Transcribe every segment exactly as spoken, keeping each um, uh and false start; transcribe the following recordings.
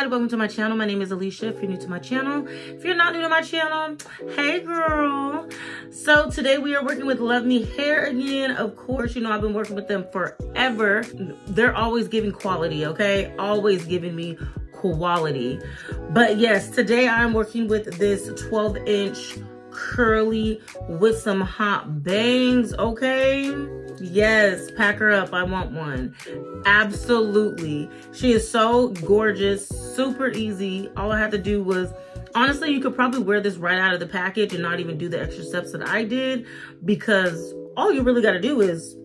everybody, welcome to my channel. My name is Alicia. If you're new to my channel, if you're not new to my channel, hey girl. So today we are working with Luvme Hair again. Of course, you know I've been working with them forever. They're always giving quality, okay? Always giving me quality. But yes, today I'm working with this twelve inch curly with some hot bangs, okay? Yes, pack her up. I want one. Absolutely. She is so gorgeous, super easy. All I had to do was, honestly, you could probably wear this right out of the package and not even do the extra steps that I did, because all you really got to do is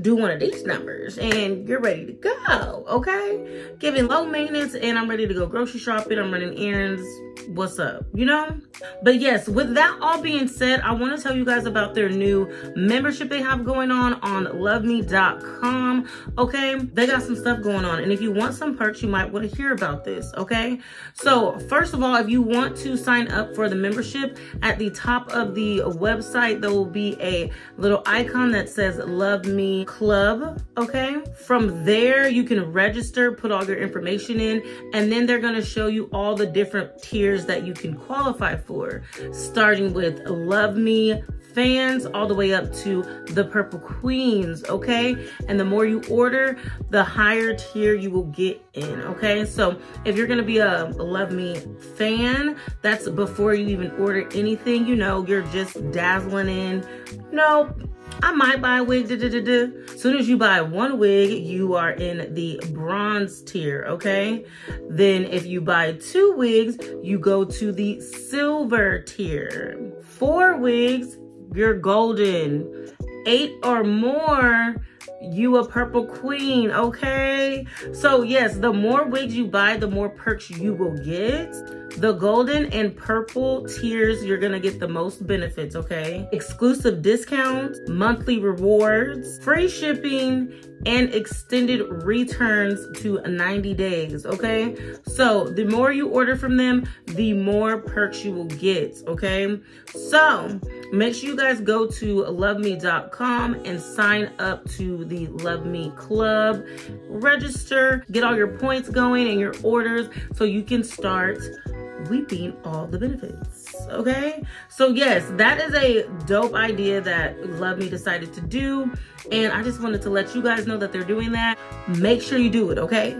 do one of these numbers and you're ready to go, okay? Giving low maintenance, and I'm ready to go grocery shopping. I'm running errands. What's up, you know? But yes, with that all being said, I want to tell you guys about their new membership they have going on on Luvme dot com, okay? They got some stuff going on, and if you want some perks, you might want to hear about this, okay? So first of all, if you want to sign up for the membership, at the top of the website, there will be a little icon that says Luvme Club, okay? From there, you can register, put all your information in, and then they're going to show you all the different tiers that you can qualify for, starting with Luvme Fans all the way up to the Purple Queens, okay? And the more you order, the higher tier you will get in, okay? So if you're gonna be a Luvme Fan, that's before you even order anything, you know, you're just dazzling in. Nope. I might buy a wig. Da, da, da, da. As soon as you buy one wig, you are in the bronze tier, okay? Then if you buy two wigs, you go to the silver tier. Four wigs, you're golden. Eight or more, you a purple queen, okay? So yes, the more wigs you buy, the more perks you will get. The golden and purple tiers, you're gonna get the most benefits, okay? Exclusive discounts, monthly rewards, free shipping, and extended returns to ninety days, okay? So the more you order from them, the more perks you will get, okay? So make sure you guys go to Luvme dot com and sign up to the Luvme Club. Register, get all your points going and your orders so you can start reaping all the benefits, okay? So yes, that is a dope idea that Luvme decided to do, and I just wanted to let you guys know that they're doing that. Make sure you do it, okay?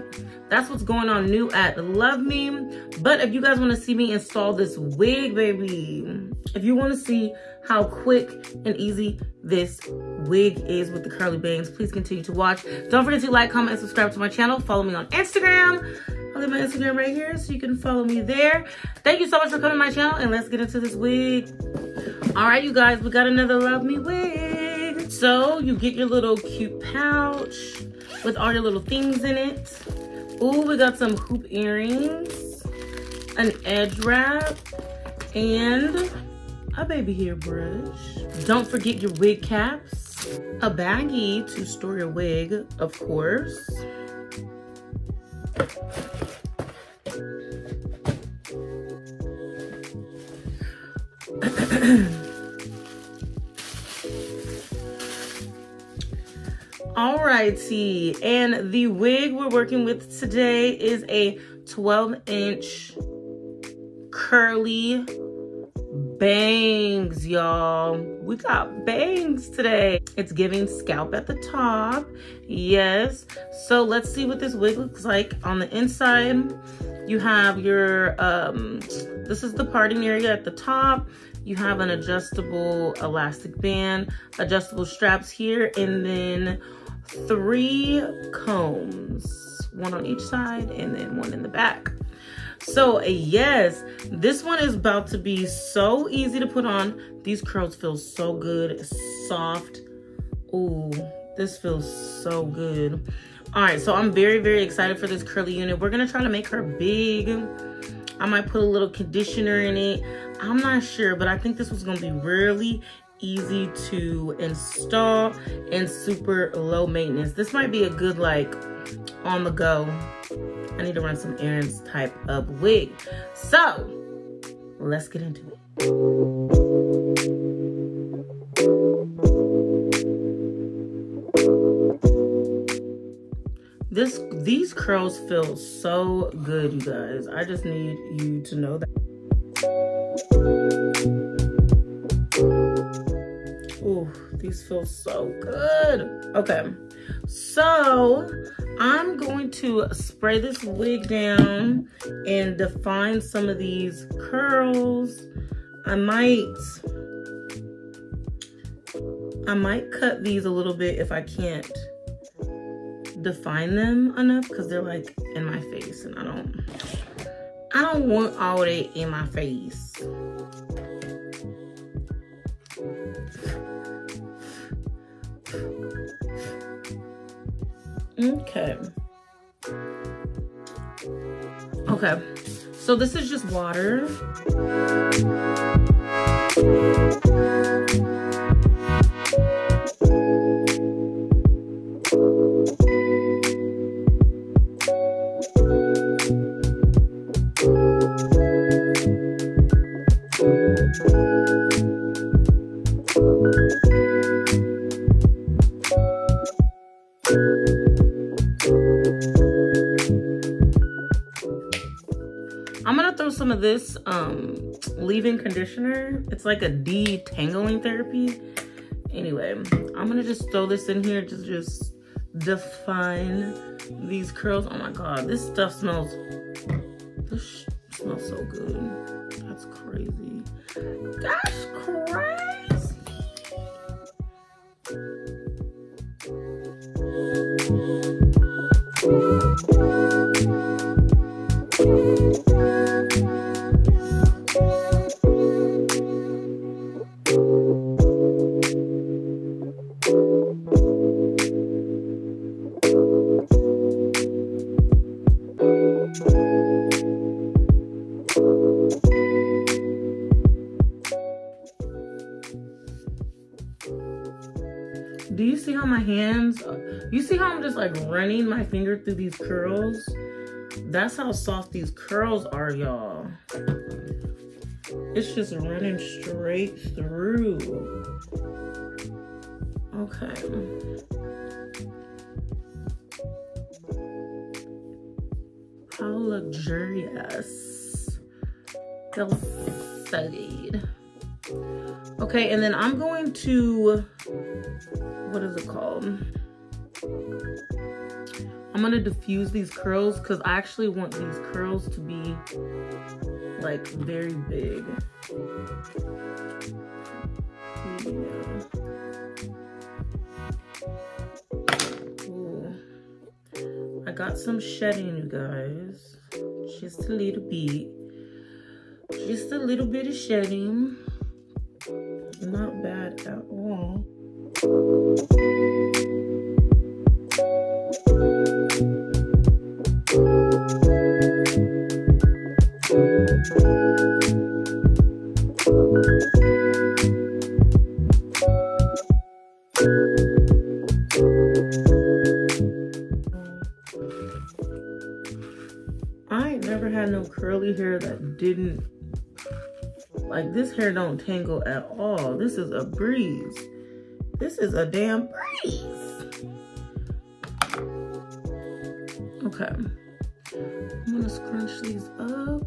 That's what's going on new at Luvme. But if you guys want to see me install this wig, baby, if you want to see how quick and easy this wig is with the curly bangs, please continue to watch. Don't forget to like, comment, and subscribe to my channel. Follow me on Instagram. I'll leave my Instagram right here so you can follow me there. Thank you so much for coming to my channel, and let's get into this wig. All right, you guys, we got another Luvme wig. So you get your little cute pouch with all your little things in it. Ooh, we got some hoop earrings, an edge wrap, and a baby hair brush. Don't forget your wig caps, a baggie to store your wig, of course. All righty, and the wig we're working with today is a twelve inch curly bangs, y'all. We got bangs today. It's giving scalp at the top, yes. So let's see what this wig looks like on the inside. You have your, um, this is the parting area at the top. You have an adjustable elastic band, adjustable straps here, and then three combs, one on each side and then one in the back. So yes, this one is about to be so easy to put on. These curls feel so good, soft. Ooh, this feels so good. All right, so I'm very, very excited for this curly unit. We're gonna try to make her big. I might put a little conditioner in it. I'm not sure, but I think this was gonna be really easy to install and super low maintenance. This might be a good, like, on the go, I need to run some errands type of wig. So let's get into it. This, these curls feel so good, you guys. I just need you to know that. Ooh, these feel so good. Okay, so I'm going to spray this wig down and define some of these curls. I might, I might cut these a little bit if I can't define them enough, because they're like in my face and I don't I don't want all that in my face. Okay. Okay. So this is just water. Some of this um leave-in conditioner, it's like a detangling therapy. Anyway, I'm gonna just throw this in here to just define these curls. Oh my god, this stuff smells this smells so good. That's crazy. That's crazy. Do you see how my hands, you see how I'm just like running my finger through these curls? That's how soft these curls are, y'all. It's just running straight through. Okay. How luxurious. Feels so good. Okay, and then I'm going to, what is it called? I'm gonna diffuse these curls because I actually want these curls to be like very big. Yeah. Ooh. I got some shedding, you guys. Just a little bit. Just a little bit of shedding. Not bad at all. I ain't never had no curly hair that didn't, like, this hair don't tangle at all. This is a breeze. This is a damn breeze. Okay. I'm gonna scrunch these up.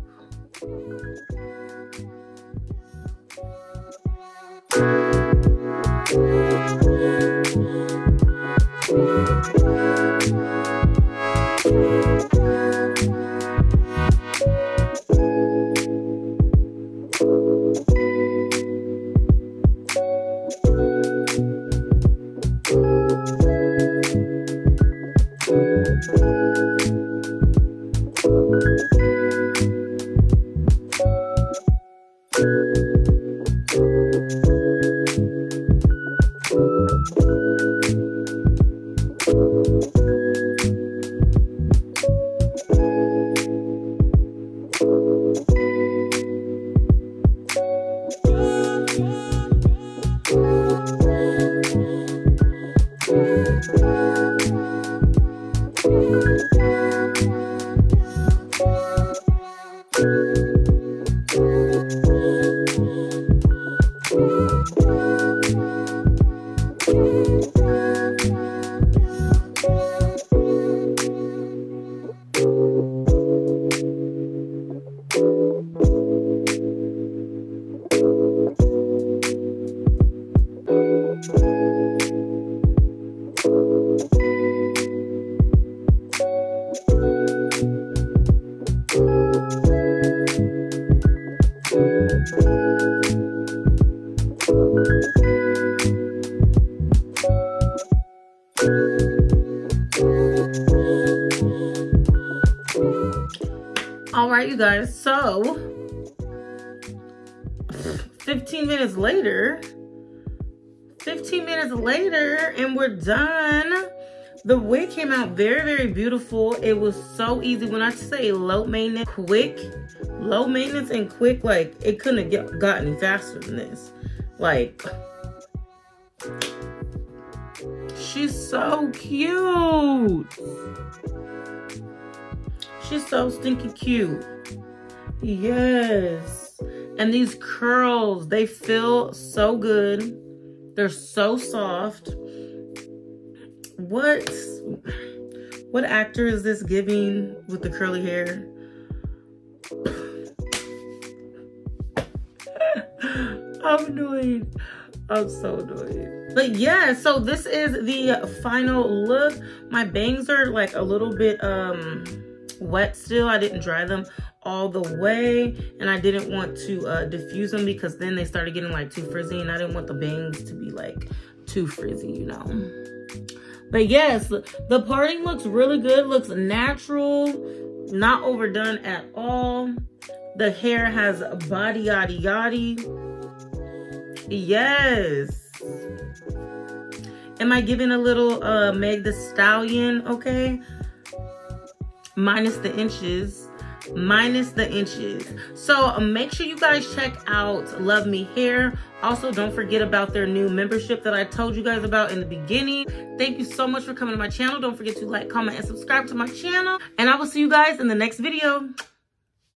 All right, you guys, so fifteen minutes later, fifteen minutes later, and we're done. The wig came out very, very beautiful. It was so easy. When I say low maintenance, quick, low maintenance and quick, like, it couldn't have get, got any faster than this. Like, she's so cute. She's so stinky cute. Yes. And these curls, they feel so good. They're so soft. What, what actor is this giving with the curly hair? I'm annoyed. I'm so annoyed. But yeah, so this is the final look. My bangs are like a little bit um, wet still. I didn't dry them all the way, and I didn't want to uh, diffuse them because then they started getting like too frizzy, and I didn't want the bangs to be like too frizzy, you know. But yes, the parting looks really good. Looks natural, not overdone at all. The hair has body yaddy yaddy. Yes. Am I giving a little uh, Meg Thee Stallion? Okay. Minus the inches. Minus the inches. So make sure you guys check out Luvme Hair. Also, don't forget about their new membership that I told you guys about in the beginning. Thank you so much for coming to my channel. Don't forget to like, comment, and subscribe to my channel. And I will see you guys in the next video.